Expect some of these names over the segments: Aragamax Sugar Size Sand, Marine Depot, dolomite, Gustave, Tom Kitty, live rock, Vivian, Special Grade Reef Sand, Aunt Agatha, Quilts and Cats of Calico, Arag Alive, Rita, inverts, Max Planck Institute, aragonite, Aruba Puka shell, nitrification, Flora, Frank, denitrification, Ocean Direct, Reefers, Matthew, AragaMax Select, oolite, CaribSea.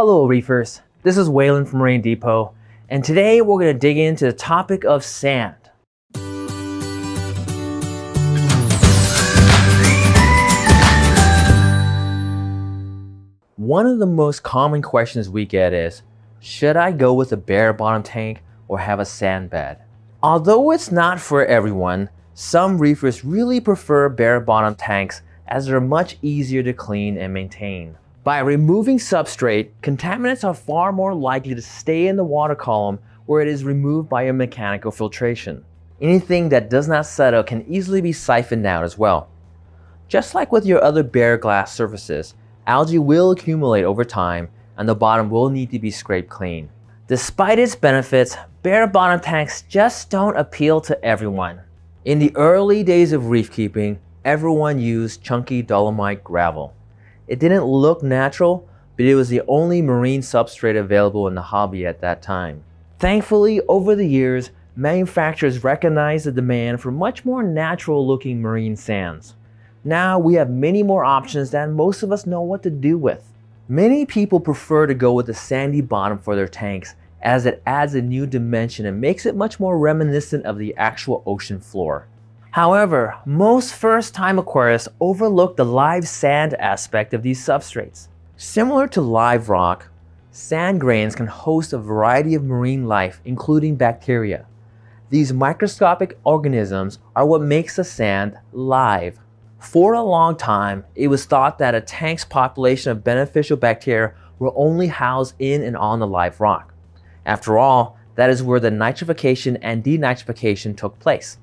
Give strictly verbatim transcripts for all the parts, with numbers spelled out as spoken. Hello reefers, this is Waylon from Marine Depot, and today we're going to dig into the topic of sand. One of the most common questions we get is, should I go with a bare bottom tank or have a sand bed? Although it's not for everyone, some reefers really prefer bare bottom tanks as they're much easier to clean and maintain. By removing substrate, contaminants are far more likely to stay in the water column where it is removed by your mechanical filtration. Anything that does not settle can easily be siphoned out as well. Just like with your other bare glass surfaces, algae will accumulate over time and the bottom will need to be scraped clean. Despite its benefits, bare bottom tanks just don't appeal to everyone. In the early days of reef keeping, everyone used chunky dolomite gravel. It didn't look natural, but it was the only marine substrate available in the hobby at that time. Thankfully, over the years, manufacturers recognized the demand for much more natural-looking marine sands. Now we have many more options than most of us know what to do with. Many people prefer to go with a sandy bottom for their tanks as it adds a new dimension and makes it much more reminiscent of the actual ocean floor. However, most first-time aquarists overlook the live sand aspect of these substrates. Similar to live rock, sand grains can host a variety of marine life, including bacteria. These microscopic organisms are what makes the sand live. For a long time, it was thought that a tank's population of beneficial bacteria were only housed in and on the live rock. After all, that is where the nitrification and denitrification took place.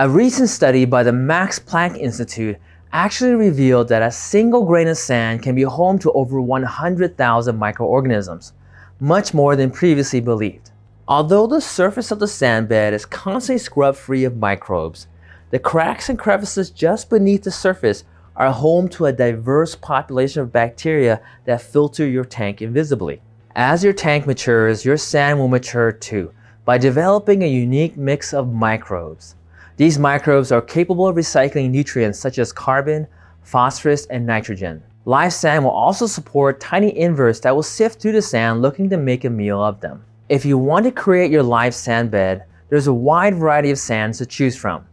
A recent study by the Max Planck Institute actually revealed that a single grain of sand can be home to over one hundred thousand microorganisms, much more than previously believed. Although the surface of the sand bed is constantly scrubbed free of microbes, the cracks and crevices just beneath the surface are home to a diverse population of bacteria that filter your tank invisibly. As your tank matures, your sand will mature too by developing a unique mix of microbes. These microbes are capable of recycling nutrients such as carbon, phosphorus, and nitrogen. Live sand will also support tiny inverts that will sift through the sand looking to make a meal of them. If you want to create your live sand bed, there's a wide variety of sands to choose from.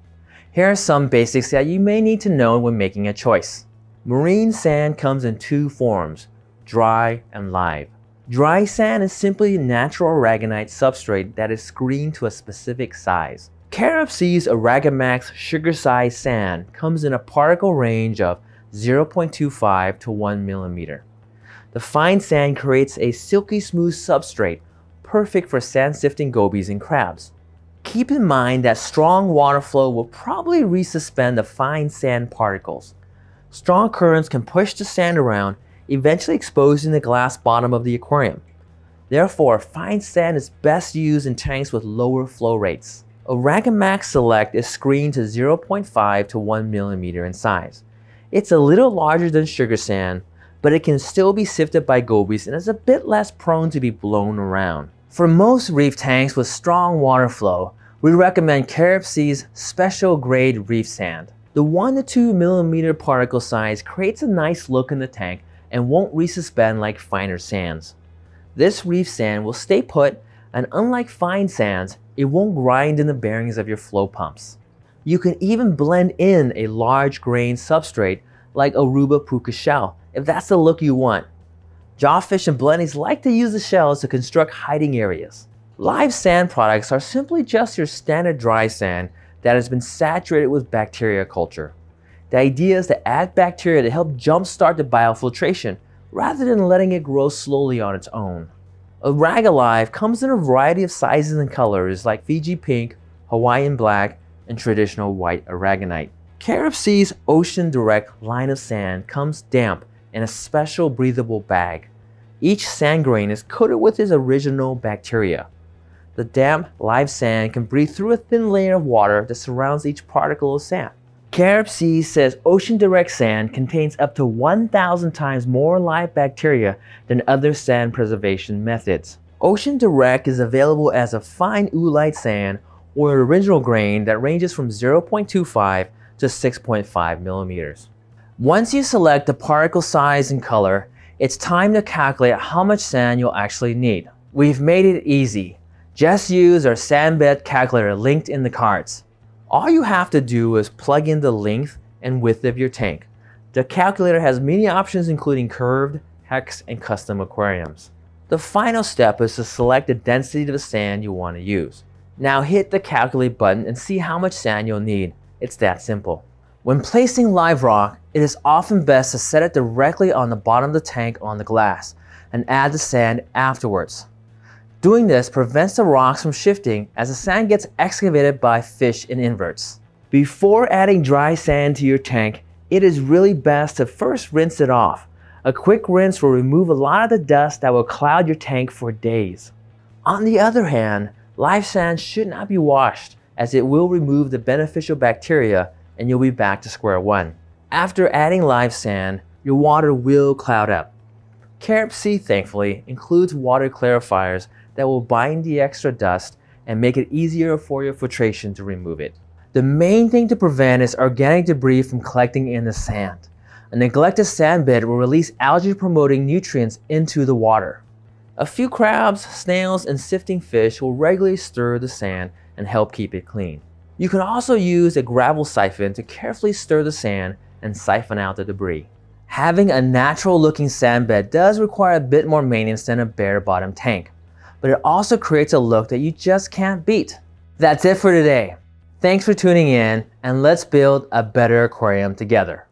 Here are some basics that you may need to know when making a choice. Marine sand comes in two forms, dry and live. Dry sand is simply natural aragonite substrate that is screened to a specific size. CaribSea's AragaMax Sugar Size Sand comes in a particle range of zero point two five to one millimeter. The fine sand creates a silky smooth substrate, perfect for sand sifting gobies and crabs. Keep in mind that strong water flow will probably resuspend the fine sand particles. Strong currents can push the sand around, eventually exposing the glass bottom of the aquarium. Therefore, fine sand is best used in tanks with lower flow rates. AragaMax Select is screened to zero point five to one millimeter in size. It's a little larger than sugar sand, but it can still be sifted by gobies and is a bit less prone to be blown around. For most reef tanks with strong water flow, we recommend CaribSea's Special Grade Reef Sand. The one to two millimeter particle size creates a nice look in the tank and won't resuspend like finer sands. This reef sand will stay put, and unlike fine sands, it won't grind in the bearings of your flow pumps. You can even blend in a large grain substrate like Aruba Puka shell if that's the look you want. Jawfish and blennies like to use the shells to construct hiding areas. Live sand products are simply just your standard dry sand that has been saturated with bacteria culture. The idea is to add bacteria to help jumpstart the biofiltration rather than letting it grow slowly on its own. Arag Alive comes in a variety of sizes and colors like Fiji pink, Hawaiian black, and traditional white aragonite. CaribSea's Ocean Direct line of sand comes damp in a special breathable bag. Each sand grain is coated with its original bacteria. The damp, live sand can breathe through a thin layer of water that surrounds each particle of sand. CaribSea says Ocean Direct sand contains up to one thousand times more live bacteria than other sand preservation methods. Ocean Direct is available as a fine oolite sand or an original grain that ranges from zero point two five to six point five millimeters. Once you select the particle size and color, it's time to calculate how much sand you'll actually need. We've made it easy. Just use our sand bed calculator linked in the cards. All you have to do is plug in the length and width of your tank. The calculator has many options including curved, hex, and custom aquariums. The final step is to select the density of the sand you want to use. Now hit the calculate button and see how much sand you'll need. It's that simple. When placing live rock, it is often best to set it directly on the bottom of the tank on the glass and add the sand afterwards. Doing this prevents the rocks from shifting as the sand gets excavated by fish and inverts. Before adding dry sand to your tank, it is really best to first rinse it off. A quick rinse will remove a lot of the dust that will cloud your tank for days. On the other hand, live sand should not be washed as it will remove the beneficial bacteria and you'll be back to square one. After adding live sand, your water will cloud up. CaribSea, thankfully, includes water clarifiers that will bind the extra dust and make it easier for your filtration to remove it. The main thing to prevent is organic debris from collecting in the sand. A neglected sand bed will release algae-promoting nutrients into the water. A few crabs, snails, and sifting fish will regularly stir the sand and help keep it clean. You can also use a gravel siphon to carefully stir the sand and siphon out the debris. Having a natural-looking sand bed does require a bit more maintenance than a bare-bottom tank, but it also creates a look that you just can't beat. That's it for today. Thanks for tuning in, and let's build a better aquarium together.